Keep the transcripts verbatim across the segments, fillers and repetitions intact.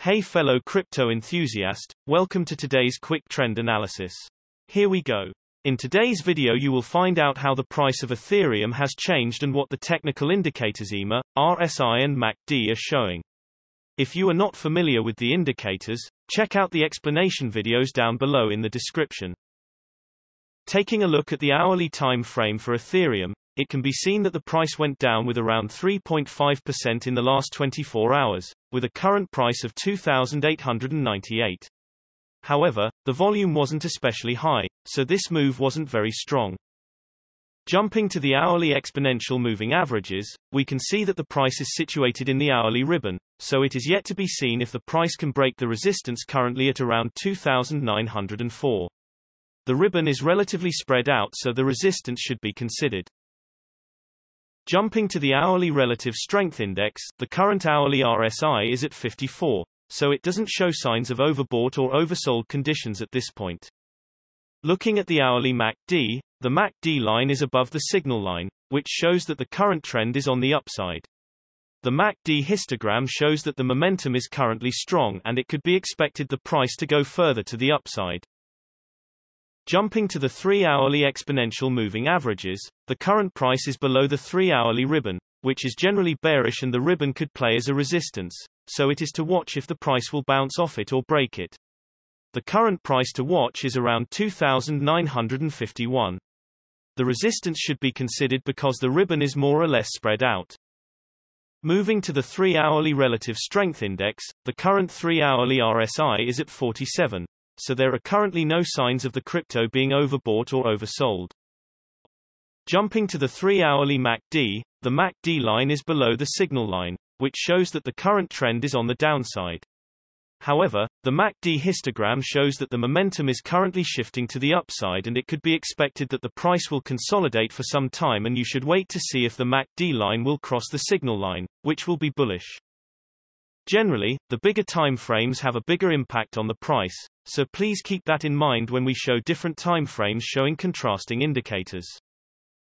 Hey fellow crypto enthusiast, welcome to today's quick trend analysis. Here we go. In today's video you will find out how the price of Ethereum has changed and what the technical indicators E M A, R S I and M A C D are showing. If you are not familiar with the indicators, check out the explanation videos down below in the description. Taking a look at the hourly time frame for Ethereum, it can be seen that the price went down with around three point five percent in the last twenty-four hours, with a current price of two thousand eight hundred ninety-eight. However, the volume wasn't especially high, so this move wasn't very strong. Jumping to the hourly exponential moving averages, we can see that the price is situated in the hourly ribbon, so it is yet to be seen if the price can break the resistance currently at around two thousand nine hundred four. The ribbon is relatively spread out, so the resistance should be considered. Jumping to the hourly relative strength index, the current hourly R S I is at fifty-four, so it doesn't show signs of overbought or oversold conditions at this point. Looking at the hourly M A C D, the M A C D line is above the signal line, which shows that the current trend is on the upside. The M A C D histogram shows that the momentum is currently strong and it could be expected the price to go further to the upside. Jumping to the three hourly exponential moving averages, the current price is below the three hourly ribbon, which is generally bearish, and the ribbon could play as a resistance, so it is to watch if the price will bounce off it or break it. The current price to watch is around two thousand nine hundred fifty-one. The resistance should be considered because the ribbon is more or less spread out. Moving to the three hourly relative strength index, the current three hourly R S I is at forty-seven. So there are currently no signs of the crypto being overbought or oversold. Jumping to the three hourly M A C D, the M A C D line is below the signal line, which shows that the current trend is on the downside. However, the M A C D histogram shows that the momentum is currently shifting to the upside, and it could be expected that the price will consolidate for some time, and you should wait to see if the M A C D line will cross the signal line, which will be bullish. Generally, the bigger time frames have a bigger impact on the price, so please keep that in mind when we show different time frames showing contrasting indicators.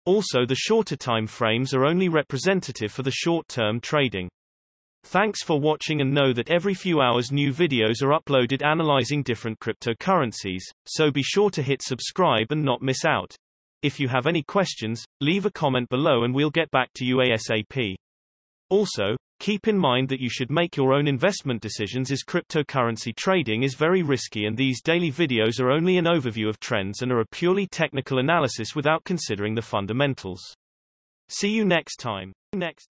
Also, the shorter time frames are only representative for the short-term trading. Thanks for watching, and know that every few hours new videos are uploaded analyzing different cryptocurrencies, so be sure to hit subscribe and not miss out. If you have any questions, leave a comment below and we'll get back to you ASAP. Also, keep in mind that you should make your own investment decisions, as cryptocurrency trading is very risky, and these daily videos are only an overview of trends and are a purely technical analysis without considering the fundamentals. See you next time. Next.